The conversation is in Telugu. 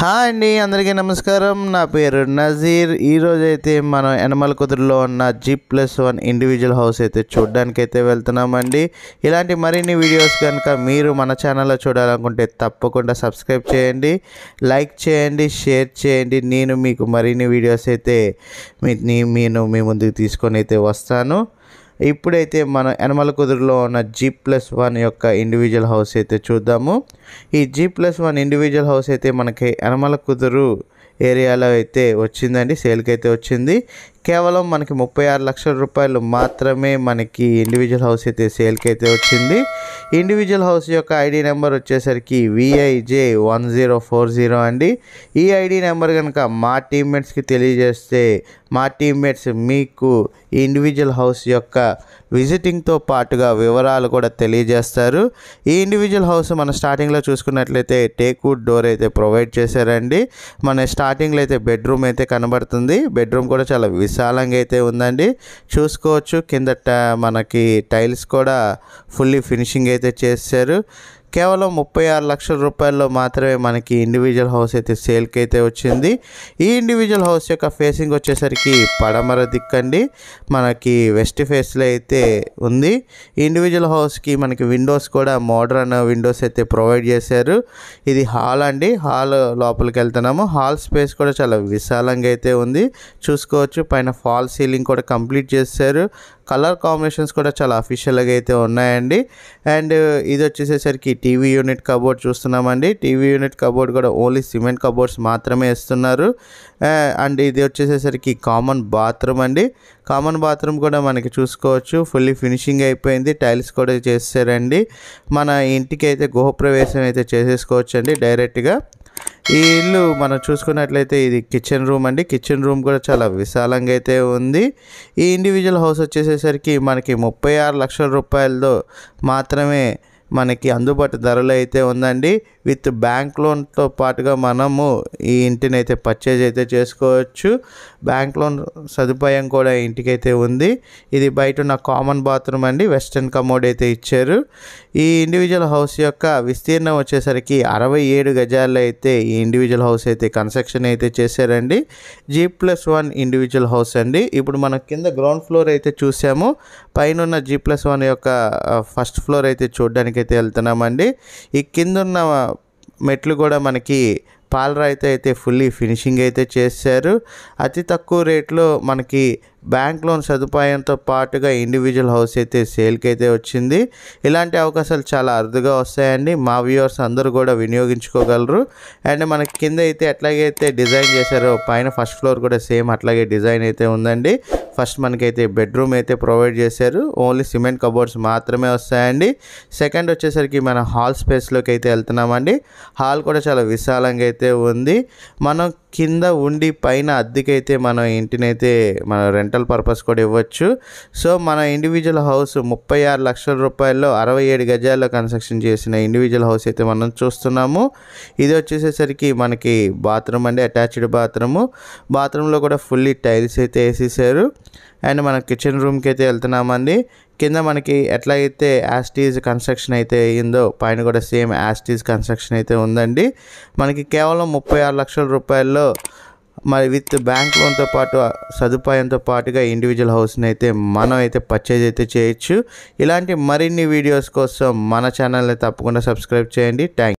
హాయ్ అండి అందరికీ నమస్కారం. నా పేరు నజీర్. ఈరోజు అయితే మనం ఎనమల కుదురులో ఉన్న G+1 ఇండివిజువల్ హౌస్ అయితే చూడడానికి అయితే వెళ్తున్నామండి. ఇలాంటి మరిన్ని వీడియోస్ కనుక మీరు మన ఛానల్లో చూడాలనుకుంటే తప్పకుండా సబ్స్క్రైబ్ చేయండి, లైక్ చేయండి, షేర్ చేయండి. నేను మీకు మరిన్ని వీడియోస్ అయితే మీ ముందుకు తీసుకొని అయితే వస్తాను. ఇప్పుడైతే మనం ఎనమల కుదురులో ఉన్న G+1 యొక్క ఇండివిజువల్ హౌస్ అయితే చూద్దాము. ఈ G+1 ఇండివిజువల్ హౌస్ అయితే మనకి ఎనమల కుదురు ఏరియాలో అయితే వచ్చిందండి, సేల్కి అయితే వచ్చింది. కేవలం మనకి 36 లక్షల రూపాయలు మాత్రమే మనకి ఇండివిజువల్ హౌస్ అయితే సేల్కి అయితే వచ్చింది. ఇండివిజువల్ హౌస్ యొక్క ఐడి నెంబర్ వచ్చేసరికి VIJ1040 అండి. ఈ ఐడి నెంబర్ కనుక మా టీమ్మేట్స్కి తెలియజేస్తే మా టీమ్మేట్స్ మీకు ఈ ఇండివిజువల్ హౌస్ యొక్క విజిటింగ్తో పాటుగా వివరాలు కూడా తెలియజేస్తారు. ఈ ఇండివిజువల్ హౌస్ మనం స్టార్టింగ్లో చూసుకున్నట్లయితే టేక్వుడ్ డోర్ అయితే ప్రొవైడ్ చేశారండి. మన స్టార్టింగ్లో అయితే బెడ్రూమ్ అయితే కనబడుతుంది. బెడ్రూమ్ కూడా చాలా విశాలంగా అయితే ఉందండి, చూసుకోవచ్చు. కింద మనకి టైల్స్ కూడా ఫుల్లీ ఫినిషింగ్ అయితే చేశారు. కేవలం 36 లక్షల రూపాయల్లో మాత్రమే మనకి ఇండివిజువల్ హౌస్ అయితే సేల్కి అయితే వచ్చింది. ఈ ఇండివిజువల్ హౌస్ యొక్క ఫేసింగ్ వచ్చేసరికి పడమర దిక్కండి, మనకి వెస్ట్ ఫేస్లో అయితే ఉంది. ఇండివిజువల్ హౌస్కి మనకి విండోస్ కూడా మోడ్రన్ విండోస్ అయితే ప్రొవైడ్ చేశారు. ఇది హాల్ అండి, హాల్ లోపలికి వెళ్తున్నాము. హాల్ స్పేస్ కూడా చాలా విశాలంగా అయితే ఉంది, చూసుకోవచ్చు. పైన ఫాల్ సీలింగ్ కూడా కంప్లీట్ చేశారు. కలర్ కాంబినేషన్స్ కూడా చాలా అఫీషియల్గా అయితే ఉన్నాయండి. అండ్ ఇది వచ్చేసేసరికి టీవీ యూనిట్ కబోర్డ్ చూస్తున్నామండి. టీవీ యూనిట్ కబోర్డ్ కూడా ఓన్లీ సిమెంట్ కబోర్డ్స్ మాత్రమే ఇస్తున్నారు. అండ్ ఇది వచ్చేసేసరికి కామన్ బాత్రూమ్ అండి. కామన్ బాత్రూమ్ కూడా మనకి చూసుకోవచ్చు, ఫుల్లీ ఫినిషింగ్ అయిపోయింది. టైల్స్ కూడా చేసారండి. మన ఇంటికి అయితే గృహప్రవేశం అయితే చేసేసుకోవచ్చు అండి డైరెక్ట్గా. ఈ ఇల్లు మనం చూసుకున్నట్లయితే ఇది కిచెన్ రూమ్ అండి. కిచెన్ రూమ్ కూడా చాలా విశాలంగా అయితే ఉంది. ఈ ఇండివిజువల్ హౌస్ వచ్చేసేసరికి మనకి 36 లక్షల రూపాయలతో మాత్రమే మనకి అందుబాటు ధరలో అయితే ఉందండి. విత్ బ్యాంక్ లోన్తో పాటుగా మనము ఈ ఇంటిని అయితే పర్చేజ్ అయితే చేసుకోవచ్చు. బ్యాంక్ లోన్ సదుపాయం కూడా ఇంటికైతే ఉంది. ఇది బయట ఉన్న కామన్ బాత్రూమ్ అండి. వెస్టర్న్ కమోడ్ అయితే ఇచ్చారు. ఈ ఇండివిజువల్ హౌస్ యొక్క విస్తీర్ణం వచ్చేసరికి 67 గజాల్లో అయితే ఈ ఇండివిజువల్ హౌస్ అయితే కన్స్ట్రక్షన్ అయితే చేశారండి. G+1 ఇండివిజువల్ హౌస్ అండి. ఇప్పుడు మనం కింద గ్రౌండ్ ఫ్లోర్ అయితే చూసాము, పైన ఉన్న G+1 యొక్క ఫస్ట్ ఫ్లోర్ అయితే చూడడానికి అయితే వెళ్తున్నామండి. ఈ కింద ఉన్న మెట్లు కూడా మనకి పాలరాయితో అయితే ఫుల్లీ ఫినిషింగ్ అయితే చేశారు. అతి తక్కువ రేట్లో మనకి బ్యాంక్ లోన్ సదుపాయంతో పాటుగా ఇండివిజువల్ హౌస్ అయితే సేల్కి అయితే వచ్చింది. ఇలాంటి అవకాశాలు చాలా అరుదుగా వస్తాయండి, మా వ్యూవర్స్ అందరూ కూడా వినియోగించుకోగలరు. అండ్ మనకి కింద అయితే ఎట్లాగైతే డిజైన్ చేశారో పైన ఫస్ట్ ఫ్లోర్ కూడా సేమ్ అట్లాగే డిజైన్ అయితే ఉందండి. ఫస్ట్ మనకైతే బెడ్రూమ్ అయితే ప్రొవైడ్ చేశారు. ఓన్లీ సిమెంట్ కబోర్డ్స్ మాత్రమే వస్తాయండి. సెకండ్ వచ్చేసరికి మన హాల్ స్పేస్లోకి అయితే వెళ్తున్నామండి. హాల్ కూడా చాలా విశాలంగా అయితే ఉంది. మనం కింద ఉండి పైన అద్దెకైతే మనం ఇంటిని అయితే మనం రెంటల్ పర్పస్ కూడా ఇవ్వచ్చు. సో మన ఇండివిజువల్ హౌస్ 36 లక్షల రూపాయల్లో 67 గజాల్లో కన్స్ట్రక్షన్ చేసిన ఇండివిజువల్ హౌస్ అయితే మనం చూస్తున్నాము. ఇది వచ్చేసేసరికి మనకి బాత్రూమ్ అండి, అటాచ్డ్ బాత్రూము. బాత్రూంలో కూడా ఫుల్లీ టైల్స్ అయితే వేసేసారు. అండ్ మనం కిచెన్ రూమ్కి అయితే వెళ్తున్నామండి. కింద మనకి ఎట్లాగైతే యాస్టీజ్ కన్స్ట్రక్షన్ అయితే అయ్యిందో పైన కూడా సేమ్ యాస్టీజ్ కన్స్ట్రక్షన్ అయితే ఉందండి. మనకి కేవలం 36 లక్షల రూపాయల్లో మరి విత్ బ్యాంక్ లోన్తో పాటు సదుపాయంతో పాటుగా ఇండివిజువల్ హౌస్ని అయితే మనం అయితే పర్చేజ్ అయితే చేయొచ్చు. ఇలాంటి మరిన్ని వీడియోస్ కోసం మన ఛానల్ని తప్పకుండా సబ్స్క్రైబ్ చేయండి. Thank you.